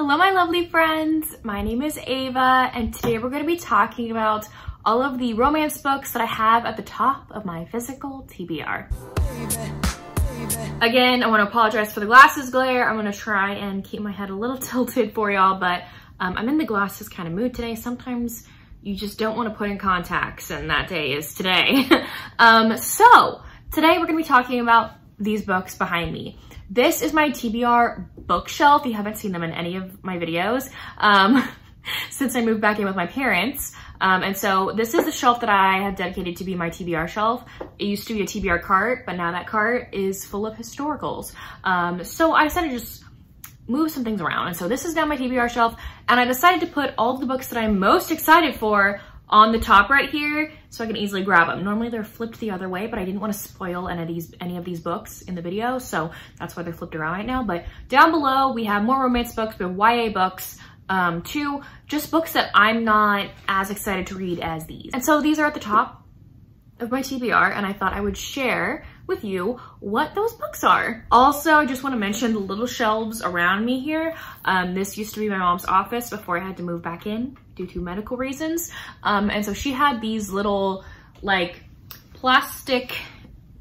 Hello my lovely friends, my name is Ava and today we're going to be talking about all of the romance books that I have at the top of my physical TBR. Again, I want to apologize for the glasses glare. I'm going to try and keep my head a little tilted for y'all, but I'm in the glasses kind of mood today. Sometimes you just don't want to put in contacts and that day is today. So today we're going to be talking about these books behind me. This is my TBR bookshelf. You haven't seen them in any of my videos since I moved back in with my parents. And so this is the shelf that I have dedicated to be my TBR shelf. It used to be a TBR cart, but now that cart is full of historicals. So I decided to just move some things around. And so this is now my TBR shelf. And I decided to put all the books that I'm most excited for on the top right here, so I can easily grab them. Normally they're flipped the other way, but I didn't want to spoil any of these books in the video, so that's why they're flipped around right now. But down below, we have more romance books, we have YA books, too, just books that I'm not as excited to read as these. And so these are at the top of my TBR, and I thought I would share with you what those books are. Also, I just want to mention the little shelves around me here. This used to be my mom's office before I had to move back in due to medical reasons. And so she had these little like plastic,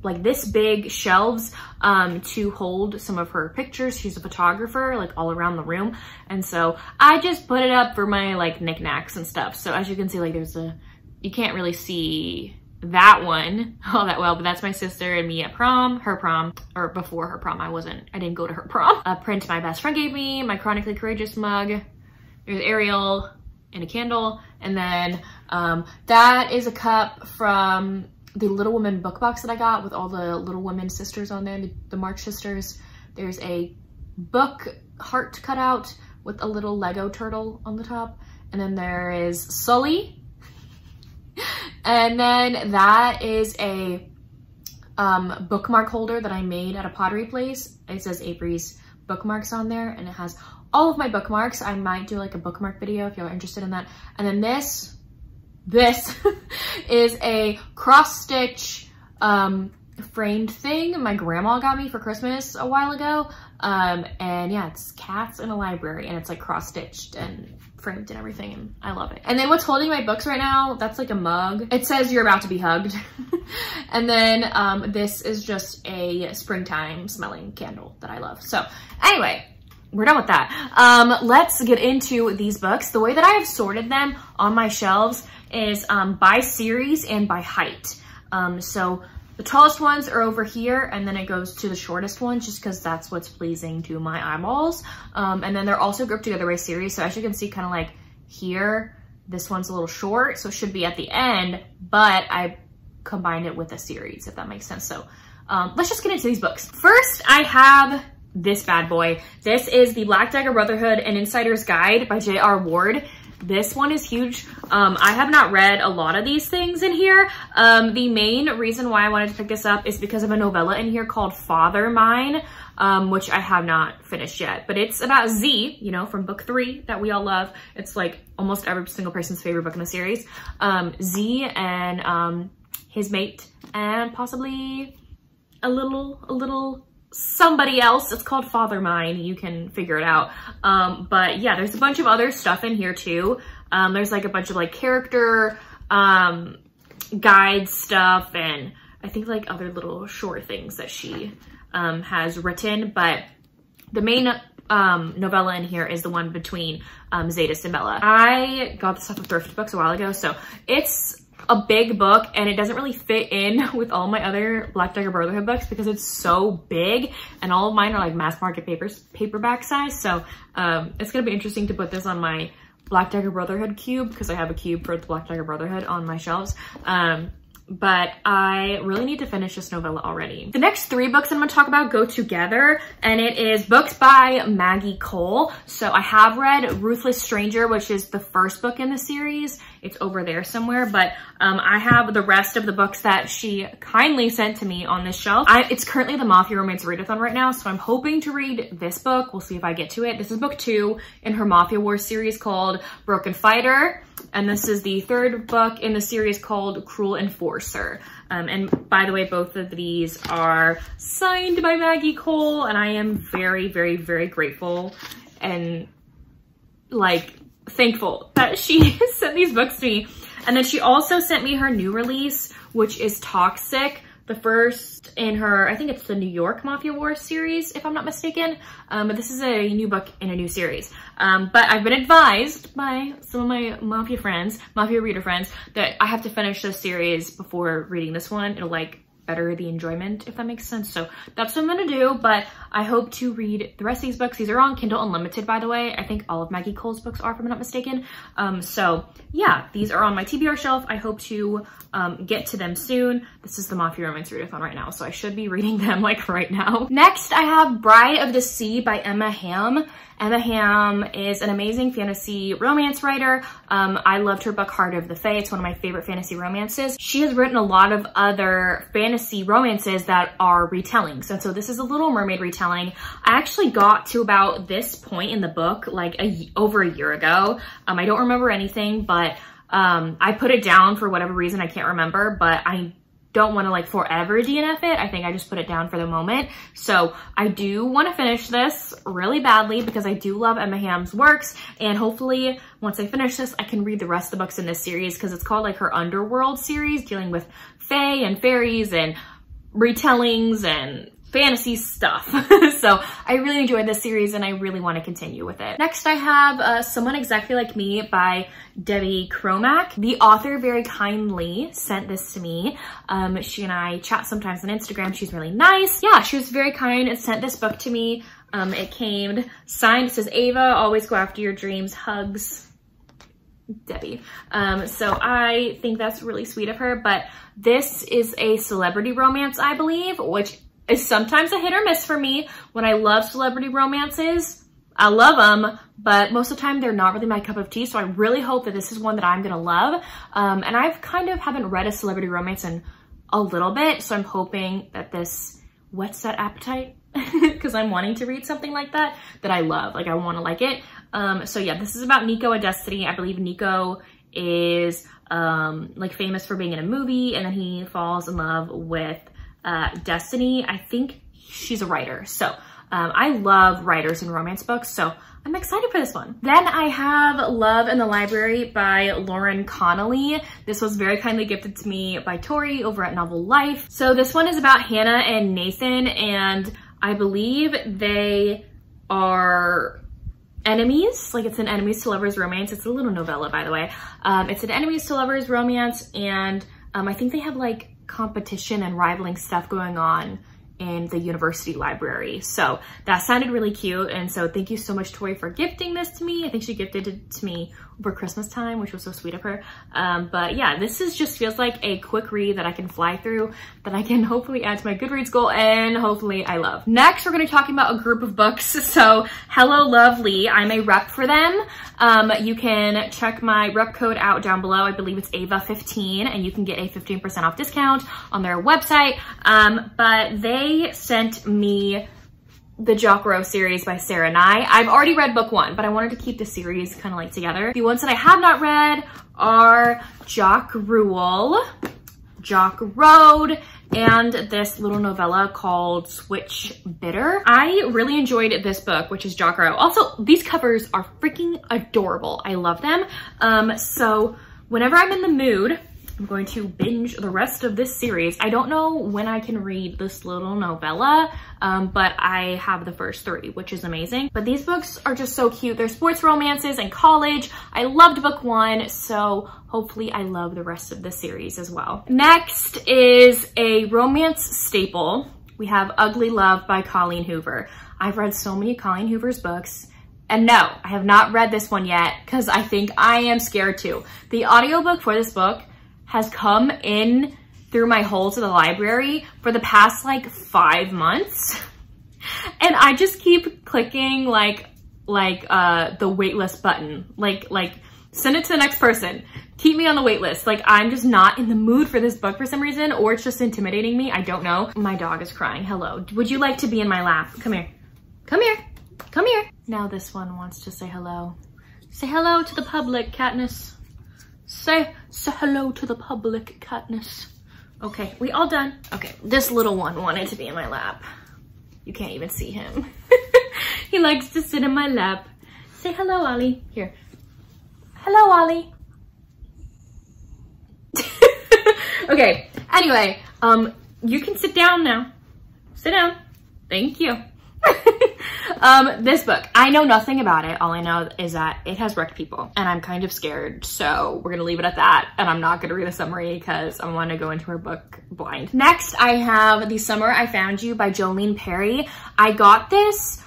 like this big shelves to hold some of her pictures. She's a photographer, like all around the room. And so I just put it up for my like knickknacks and stuff. So as you can see, like you can't really see that one all that well, but that's my sister and me at prom, her prom, or before her prom. I didn't go to her prom. A print my best friend gave me, my chronically courageous mug, there's Ariel and a candle, and then that is a cup from the Little Women book box that I got with all the Little Women sisters on there, the March sisters. There's a book heart cutout with a little Lego turtle on the top, and then there is Sully. And then that is a bookmark holder that I made at a pottery place. It says Avery's bookmarks on there, and it has all of my bookmarks. I might do like a bookmark video if y'all are interested in that. And then this is a cross stitch framed thing my grandma got me for Christmas a while ago. And yeah, it's cats in a library, and it's like cross stitched and framed and everything, and I love it. And then what's holding my books right now, that's like a mug. It says you're about to be hugged. And then this is just a springtime smelling candle that I love. So anyway, we're done with that. Let's get into these books. The way that I have sorted them on my shelves is by series and by height. So the tallest ones are over here, and then it goes to the shortest ones just because that's what's pleasing to my eyeballs. And then they're also grouped together by series. So as you can see, kind of like here, this one's a little short, so it should be at the end, but I combined it with a series, if that makes sense. So let's just get into these books. First, I have this bad boy. This is the Black Dagger Brotherhood, An Insider's Guide by J.R. Ward. This one is huge. I have not read a lot of these things in here. The main reason why I wanted to pick this up is because of a novella in here called Father Mine, which I have not finished yet, but it's about Z, you know, from book 3 that we all love. It's like almost every single person's favorite book in the series. Z and his mate and possibly a little somebody else. It's called Father Mine. You can figure it out. But yeah, there's a bunch of other stuff in here too. There's like a bunch of like character guide stuff, and I think like other little short things that she has written. But the main novella in here is the one between Zetas and Bella. I got this off of Thrift Books a while ago, so it's a big book, and it doesn't really fit in with all my other Black Dagger Brotherhood books because it's so big, and all of mine are like mass market paperback size. So it's gonna be interesting to put this on my Black Dagger Brotherhood cube, because I have a cube for the Black Dagger Brotherhood on my shelves. But I really need to finish this novella already. The next 3 books that I'm gonna talk about go together, and it is books by Maggie Cole. So I have read Ruthless Stranger, which is the first book in the series. It's over there somewhere, but I have the rest of the books that she kindly sent to me on this shelf. It's currently the Mafia Romance Readathon right now, so I'm hoping to read this book. We'll see if I get to it. This is book 2 in her Mafia Wars series called Broken Fighter. And this is the 3rd book in the series called Cruel Enforcer. And by the way, both of these are signed by Maggie Cole, and I am very, very, very grateful and like thankful that she sent these books to me. And then she also sent me her new release, which is Toxic, the first in her, I think it's the New York Mafia Wars series, if I'm not mistaken. But this is a new book in a new series. But I've been advised by some of my Mafia friends, Mafia reader friends, that I have to finish this series before reading this one. It'll like better the enjoyment, if that makes sense. So that's what I'm gonna do, but I hope to read the rest of these books. These are on Kindle Unlimited, by the way. I think all of Maggie Cole's books are, if I'm not mistaken. So yeah, these are on my TBR shelf. I hope to get to them soon. This is the Mafia Romance Readathon right now, so I should be reading them like right now. Next, I have Bride of the Sea by Emma Hamm. Emma Hamm is an amazing fantasy romance writer. I loved her book, Heart of the Fae. It's one of my favorite fantasy romances. She has written a lot of other fantasy romances that are retellings. And so this is a Little Mermaid retelling. I actually got to about this point in the book, like over a year ago. I don't remember anything, but I put it down for whatever reason. I can't remember, but I don't want to like forever DNF it. I think I just put it down for the moment. So I do want to finish this really badly because I do love Emma Hamm's works. And hopefully once I finish this, I can read the rest of the books in this series because it's called like her Underworld series, dealing with fae and fairies and retellings and fantasy stuff. So I really enjoyed this series and I really want to continue with it. Next I have Someone Exactly Like Me by Debbie Cromack. The author very kindly sent this to me. She and I chat sometimes on Instagram. She's really nice. Yeah, she was very kind and sent this book to me. It came signed. It says, Ava, always go after your dreams. Hugs, Debbie. So I think that's really sweet of her, but this is a celebrity romance, I believe, which is sometimes a hit or miss for me. When I love celebrity romances, I love them, but most of the time they're not really my cup of tea. So I really hope that this is one that I'm gonna love. And I've kind of haven't read a celebrity romance in a little bit. So I'm hoping that this whets that appetite because I'm wanting to read something like that, that I love, like I wanna like it. So yeah, this is about Nico and Destiny. I believe Nico is like famous for being in a movie and then he falls in love with Destiny. I think she's a writer. So I love writers and romance books. So I'm excited for this one. Then I have Love in the Library by Lauren Connolly. This was very kindly gifted to me by Tori over at Novel Life. So this one is about Hannah and Nathan, and I believe they are enemies. Like it's an enemies to lovers romance. It's a little novella, by the way. It's an enemies to lovers romance. And I think they have like competition and rivaling stuff going on in the university library. So that sounded really cute. And so thank you so much, Tori, for gifting this to me. I think she gifted it to me over Christmas time, which was so sweet of her. But yeah, this is just feels like a quick read that I can fly through, that I can hopefully add to my Goodreads goal and hopefully I love. Next, we're gonna be talking about a group of books. So Hello Lovely, I'm a rep for them. You can check my rep code out down below. I believe it's AVA15 and you can get a 15% off discount on their website. But they sent me the Jock Row series by Sarah Nye. I've already read book one, but I wanted to keep the series kind of like together. The ones that I have not read are Jock Rule, Jock Road, and this little novella called Switch Bitter. I really enjoyed this book, which is Jock Row. Also, these covers are freaking adorable. I love them. So whenever I'm in the mood, I'm going to binge the rest of this series. I don't know when I can read this little novella, but I have the first three, which is amazing. But these books are just so cute. They're sports romances and college. I loved book one, so hopefully I love the rest of the series as well. Next is a romance staple. We have Ugly Love by Colleen Hoover. I've read so many Colleen Hoover's books. And no, I have not read this one yet because I think I am scared too. The audiobook for this book has come in through my hole to the library for the past like 5 months. And I just keep clicking like the waitlist button, like send it to the next person. Keep me on the wait list. Like I'm just not in the mood for this book for some reason, or it's just intimidating me. I don't know. My dog is crying. Hello. Would you like to be in my lap? Come here. Come here. Come here. Now this one wants to say hello. Say hello to the public, Katniss. Say hello to the public, Katniss. Okay, we all done? Okay, this little one wanted to be in my lap. You can't even see him. He likes to sit in my lap. Say hello, Ollie. Here. Hello, Ollie. Okay, anyway, you can sit down now. Sit down. Thank you. This book, I know nothing about it. All I know is that it has wrecked people and I'm kind of scared. So we're going to leave it at that. And I'm not going to read a summary because I want to go into her book blind. Next, I have The Summer I Found You by Jolene Perry. I got this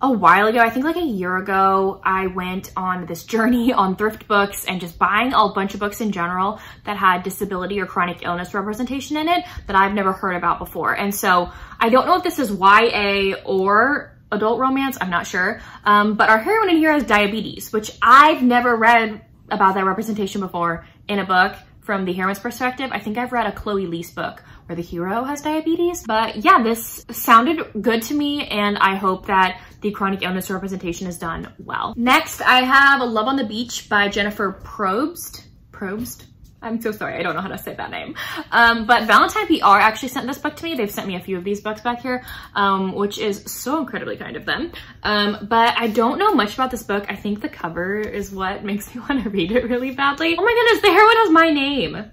a while ago. I think like a year ago, I went on this journey on thrift books and just buying a bunch of books in general that had disability or chronic illness representation in it that I've never heard about before. And so I don't know if this is YA or adult romance, I'm not sure. But our heroine in here has diabetes, which I've never read about that representation before in a book from the heroine's perspective. I think I've read a Chloe Lee's book where the hero has diabetes. But yeah, this sounded good to me and I hope that the chronic illness representation is done well. Next, I have Love on the Beach by Jennifer Probst. Probst? I'm so sorry, I don't know how to say that name. But Valentine PR actually sent this book to me. They've sent me a few of these books back here, which is so incredibly kind of them. But I don't know much about this book. I think the cover is what makes me want to read it really badly. Oh my goodness, the heroine has my name.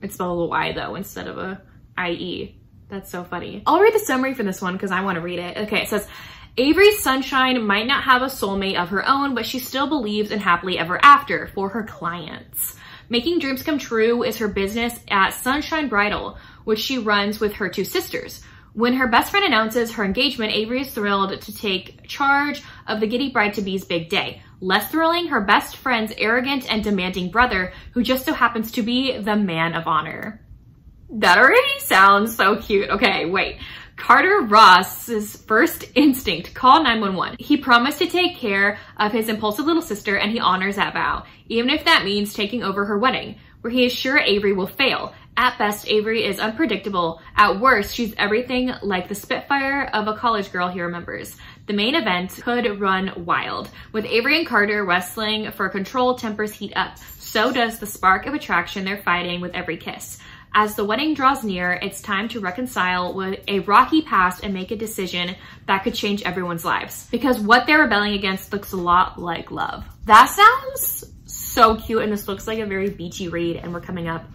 It's spelled with a Y though, instead of a I-E. That's so funny. I'll read the summary for this one because I want to read it. Okay, it says, Avery's Sunshine might not have a soulmate of her own, but she still believes in happily ever after for her clients. Making dreams come true is her business at Sunshine Bridal, which she runs with her two sisters. When her best friend announces her engagement, Avery is thrilled to take charge of the giddy bride-to-be's big day. Less thrilling, her best friend's arrogant and demanding brother, who just so happens to be the man of honor. That already sounds so cute. Okay, wait. Carter Ross's first instinct, call 911. He promised to take care of his impulsive little sister and he honors that vow, even if that means taking over her wedding, where he is sure Avery will fail. At best, Avery is unpredictable. At worst, she's everything like the spitfire of a college girl he remembers. The main event could run wild. With Avery and Carter wrestling for control, tempers heat up. So does the spark of attraction they're fighting with every kiss. As the wedding draws near, it's time to reconcile with a rocky past and make a decision that could change everyone's lives. Because what they're rebelling against looks a lot like love. That sounds so cute, and this looks like a very beachy read, and we're coming up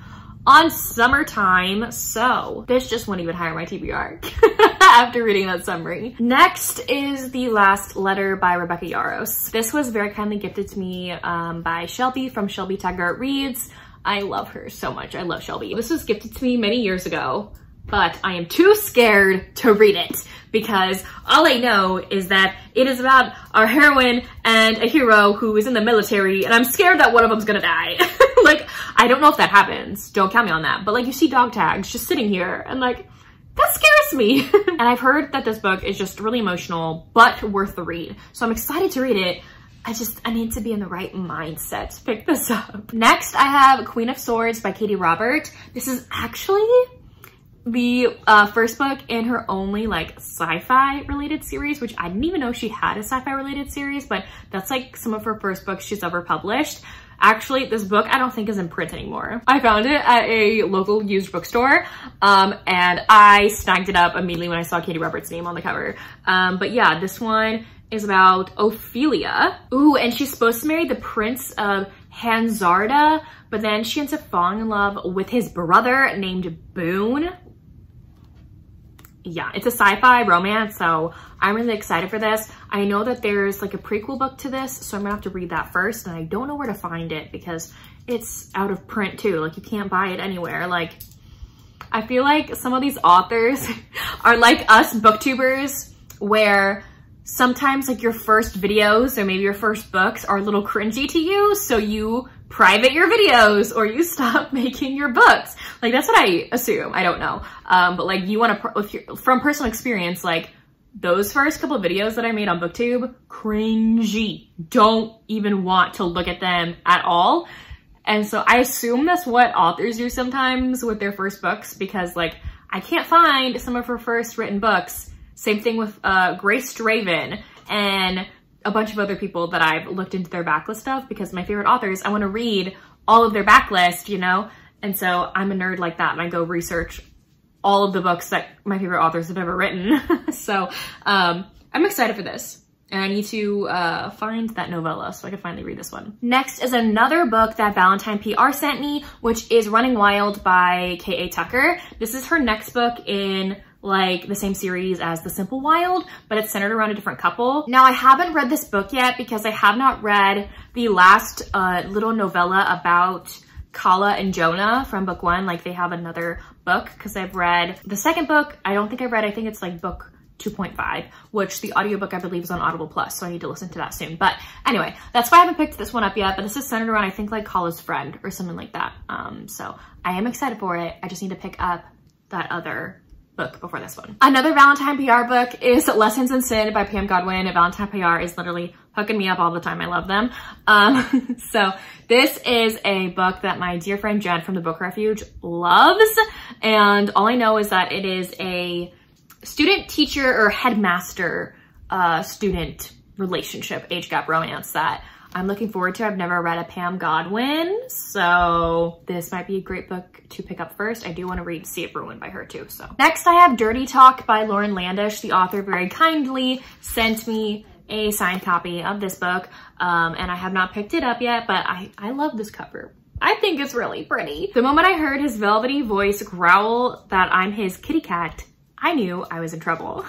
on summertime, so this just won't even hire my TBR after reading that summary. Next is The Last Letter by Rebecca Yarros. This was very kindly gifted to me by Shelby from Shelby Taggart Reads. I love her so much. I love Shelby. This was gifted to me many years ago, but I am too scared to read it because all I know is that it is about our heroine and a hero who is in the military, and I'm scared that one of them's gonna die. Like, I don't know if that happens. Don't count me on that. But like, you see dog tags just sitting here and like, that scares me. And I've heard that this book is just really emotional, but worth the read. So I'm excited to read it. I need to be in the right mindset to pick this up. Next, I have Queen of Swords by Katie Robert. This is actually the first book in her only like sci-fi related series, which I didn't even know she had a sci-fi related series, but that's like some of her first books she's ever published. Actually, this book I don't think is in print anymore. I found it at a local used bookstore and I snagged it up immediately when I saw Katie Robert's name on the cover. But yeah, this one is about Ophelia. Ooh, and she's supposed to marry the Prince of Hansarda, but then she ends up falling in love with his brother named Boone. Yeah, it's a sci-fi romance, so I'm really excited for this. I know that there's like a prequel book to this, so I'm gonna have to read that first, and I don't know where to find it because it's out of print too. Like, you can't buy it anywhere. Like, I feel like some of these authors are like us booktubers, where sometimes like your first videos or maybe your first books are a little cringy to you, so you private your videos or you stop making your books. Like, that's what I assume. I don't know. But like, you want to, from personal experience, like those first couple of videos that I made on BookTube, cringy. Don't even want to look at them at all. And so I assume that's what authors do sometimes with their first books, because like, I can't find some of her first written books. Same thing with Grace Draven and a bunch of other people that I've looked into their backlist stuff, because my favorite authors, I want to read all of their backlist, you know? And so I'm a nerd like that, and I go research all of the books that my favorite authors have ever written. So I'm excited for this. And I need to find that novella so I can finally read this one. Next is another book that Valentine PR sent me, which is Running Wild by K.A. Tucker. This is her next book in like the same series as The Simple Wild, but it's centered around a different couple. Now, I haven't read this book yet because I have not read the last little novella about Kala and Jonah from book one. Like, they have another book because I've read the second book. I don't think I read, I think it's like book 2.5, which the audiobook I believe is on Audible Plus, so I need to listen to that soon. But anyway, that's why I haven't picked this one up yet, but this is centered around, I think, like Kala's friend or something like that. So I am excited for it. I just need to pick up that other book before this one. Another Valentine PR book is Lessons in Sin by Pam Godwin. And Valentine PR is literally hooking me up all the time. I love them. So this is a book that my dear friend Jen from The Book Refuge loves. And all I know is that it is a student teacher or headmaster student relationship, age gap romance that I'm looking forward to. I've never read a Pam Godwin, so this might be a great book to pick up first. I do want to read See It Ruined by her too. So next I have Dirty Talk by Lauren Landish. The author very kindly sent me a signed copy of this book, and I have not picked it up yet, but I love this cover. I think it's really pretty. The moment I heard his velvety voice growl that I'm his kitty cat, I knew I was in trouble.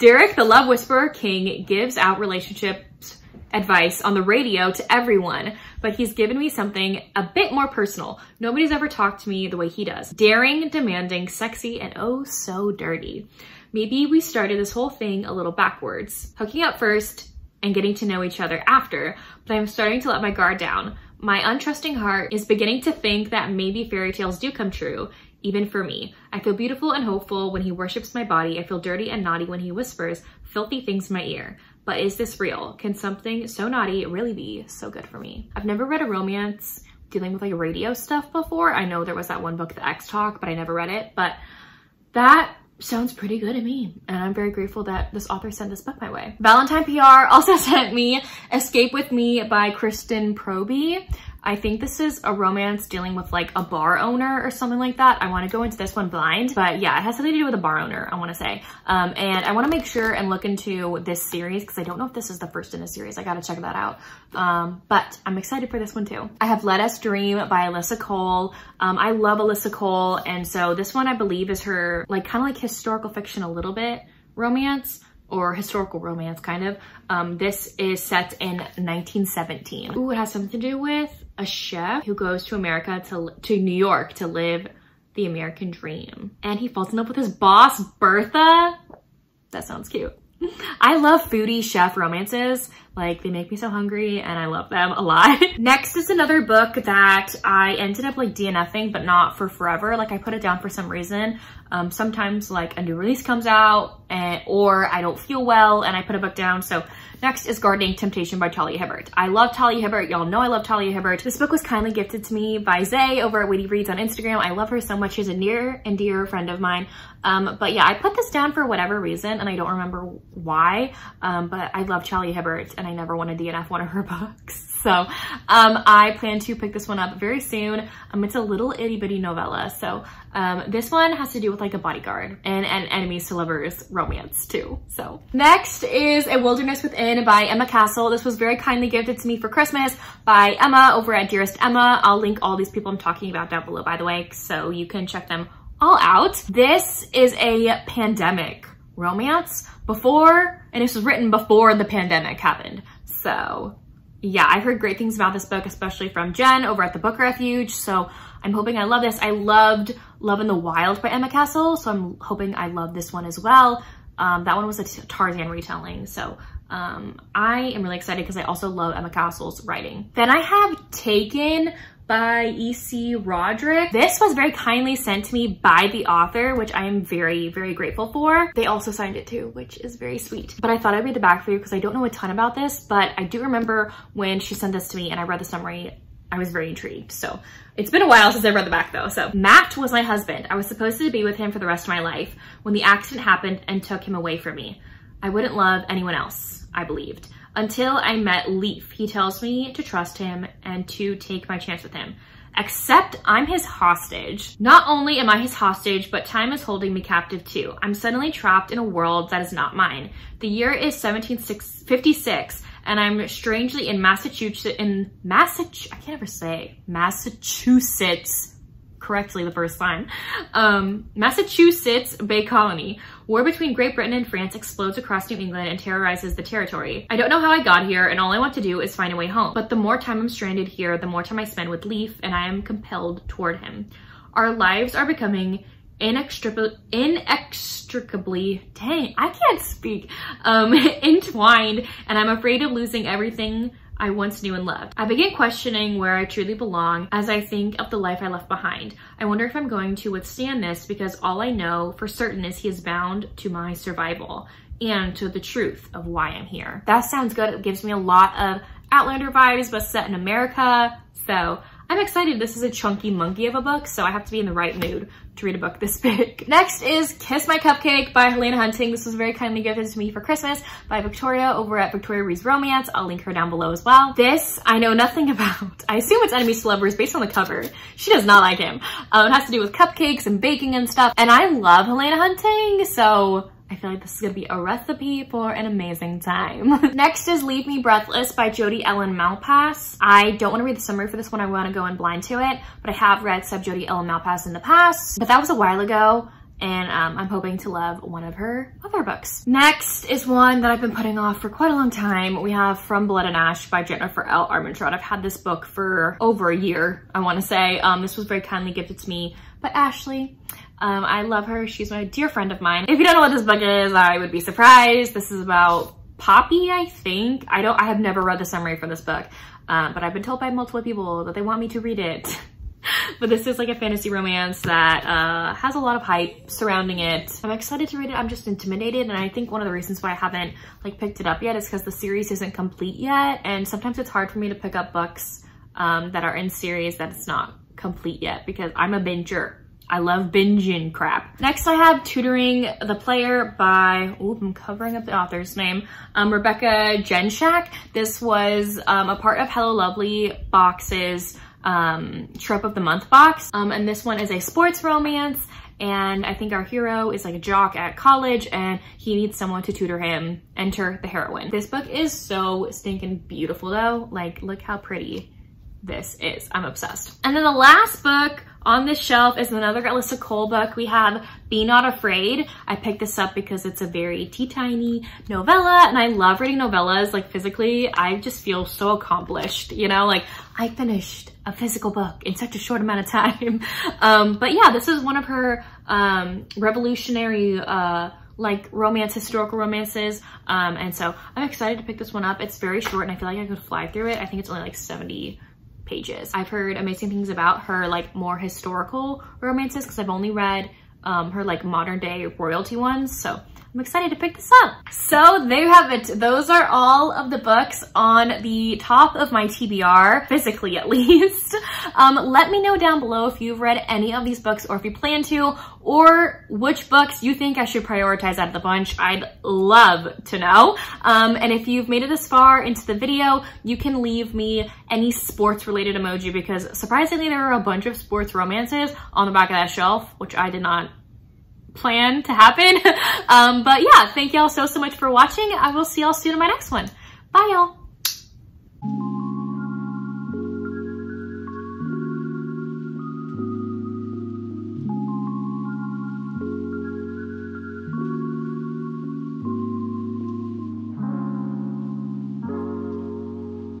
Derek, the love whisperer king, gives out relationships advice on the radio to everyone, but he's given me something a bit more personal. Nobody's ever talked to me the way he does. Daring, demanding, sexy, and oh so dirty. Maybe we started this whole thing a little backwards, hooking up first and getting to know each other after, but I'm starting to let my guard down. My untrusting heart is beginning to think that maybe fairy tales do come true. Even for me, I feel beautiful and hopeful when he worships my body. I feel dirty and naughty when he whispers filthy things in my ear. But is this real? Can something so naughty really be so good for me? I've never read a romance dealing with like radio stuff before. I know there was that one book, The X Talk, but I never read it. But that sounds pretty good to me. And I'm very grateful that this author sent this book my way. Valentine PR also sent me Escape With Me by Kristen Proby. I think this is a romance dealing with like a bar owner or something like that. I want to go into this one blind, but yeah, it has something to do with a bar owner, I want to say. And I want to make sure and look into this series because I don't know if this is the first in a series. I got to check that out. But I'm excited for this one too. I have Let Us Dream by Alyssa Cole. I love Alyssa Cole. And so this one I believe is her like kind of like historical fiction a little bit romance, or historical romance kind of. This is set in 1917. Ooh, it has something to do with a chef who goes to America, to New York, to live the American dream. And he falls in love with his boss, Bertha. That sounds cute. I love foodie chef romances. Like, they make me so hungry and I love them a lot. Next is another book that I ended up like DNFing, but not for forever. Like, I put it down for some reason. Sometimes like a new release comes out or I don't feel well and I put a book down. So next is Gardening Temptation by Talia Hibbert. I love Talia Hibbert. Y'all know I love Talia Hibbert. This book was kindly gifted to me by Zay over at Witty Reads on Instagram. I love her so much. She's a near and dear friend of mine. But yeah, I put this down for whatever reason and I don't remember why, but I love Talia Hibbert and I never want to DNF one of her books. So I plan to pick this one up very soon. It's a little itty bitty novella. So this one has to do with like a bodyguard and an enemies to lovers romance too. So next is A Wilderness Within by Emma Castle. This was very kindly gifted to me for Christmas by Emma over at Dearest Emma. I'll link all these people I'm talking about down below, by the way, so you can check them all out. This is a pandemic romance before, and this was written before the pandemic happened. So yeah, I heard great things about this book, especially from Jen over at The Book Refuge. So I'm hoping I love this. I loved Love in the Wild by Emma Castle, so I'm hoping I love this one as well. That one was a Tarzan retelling. So I am really excited because I also love Emma Castle's writing. Then I have Taken by E.C. Roderick. This was very kindly sent to me by the author, which I am very, very grateful for. They also signed it too, which is very sweet. But I thought I'd read the back for you because I don't know a ton about this, but I do remember when she sent this to me and I read the summary, I was very intrigued. So it's been a while since I read the back though. So Matt was my husband. I was supposed to be with him for the rest of my life when the accident happened and took him away from me. I wouldn't love anyone else, I believed. Until I met Leaf. He tells me to trust him and to take my chance with him. except I'm his hostage. Not only am I his hostage, but time is holding me captive too. I'm suddenly trapped in a world that is not mine. The year is 1756, and I'm strangely in Massachusetts, correctly the first time, Massachusetts Bay Colony. War between Great Britain and France explodes across New England and terrorizes the territory. I don't know how I got here, and all I want to do is find a way home. But the more time I'm stranded here, the more time I spend with Leaf, and I am compelled toward him. Our lives are becoming inextricably entwined, and I'm afraid of losing everything I once knew and loved. I begin questioning where I truly belong as I think of the life I left behind. I wonder if I'm going to withstand this, because all I know for certain is he is bound to my survival and to the truth of why I'm here. That sounds good. It gives me a lot of Outlander vibes, but set in America. So I'm excited. This is a chunky monkey of a book, so I have to be in the right mood to read a book this big. Next is Kiss My Cupcake by Helena Hunting. This was very kindly gifted to me for Christmas by Victoria over at Victoria Reads Romance. I'll link her down below as well. This I know nothing about. I assume it's enemies to lovers based on the cover. She does not like him. It has to do with cupcakes and baking and stuff, and I love Helena Hunting, so I feel like this is gonna be a recipe for an amazing time. Next is Leave Me Breathless by Jodi Ellen Malpass. I don't wanna read the summary for this one. I wanna go in blind to it, but I have read sub Jodi Ellen Malpass in the past, but that was a while ago, and I'm hoping to love one of her other books. Next is one that I've been putting off for quite a long time. We have From Blood and Ash by Jennifer L. Armentrout. I've had this book for over a year, I wanna say. This was very kindly gifted to me by Ashley. I love her. She's my dear friend of mine. If you don't know what this book is, I would be surprised. This is about Poppy, I think. I have never read the summary for this book, but I've been told by multiple people that they want me to read it. But this is like a fantasy romance that has a lot of hype surrounding it. I'm excited to read it. I'm just intimidated, and I think one of the reasons why I haven't like picked it up yet is because the series isn't complete yet, and sometimes it's hard for me to pick up books that are in series that it's not complete yet, because I'm a binger. I love binging crap. Next I have Tutoring the Player by, ooh, I'm covering up the author's name, Rebecca Yarros. This was a part of Hello Lovely Box's Trip of the Month box. And this one is a sports romance, and I think our hero is like a jock at college and he needs someone to tutor him. Enter the heroine. This book is so stinking beautiful though. Like, look how pretty this is. I'm obsessed. And then the last book on this shelf is another Alyssa Cole book. We have Be Not Afraid. I picked this up because it's a very teeny-tiny novella, and I love reading novellas. Like, physically, I just feel so accomplished, you know? Like, I finished a physical book in such a short amount of time. But yeah, this is one of her revolutionary like romance, historical romances. And so I'm excited to pick this one up. It's very short, and I feel like I could fly through it. I think it's only like 70 pages. I've heard amazing things about her like more historical romances, because I've only read her like modern day royalty ones, so I'm excited to pick this up. So there you have it. Those are all of the books on the top of my TBR, physically at least. Let me know down below if you've read any of these books, or if you plan to, or which books you think I should prioritize out of the bunch. I'd love to know. And if you've made it this far into the video, you can leave me any sports related emoji, because surprisingly there are a bunch of sports romances on the back of that shelf, which I did not plan to happen. But yeah, thank y'all so much for watching. I will see y'all soon in my next one. Bye y'all.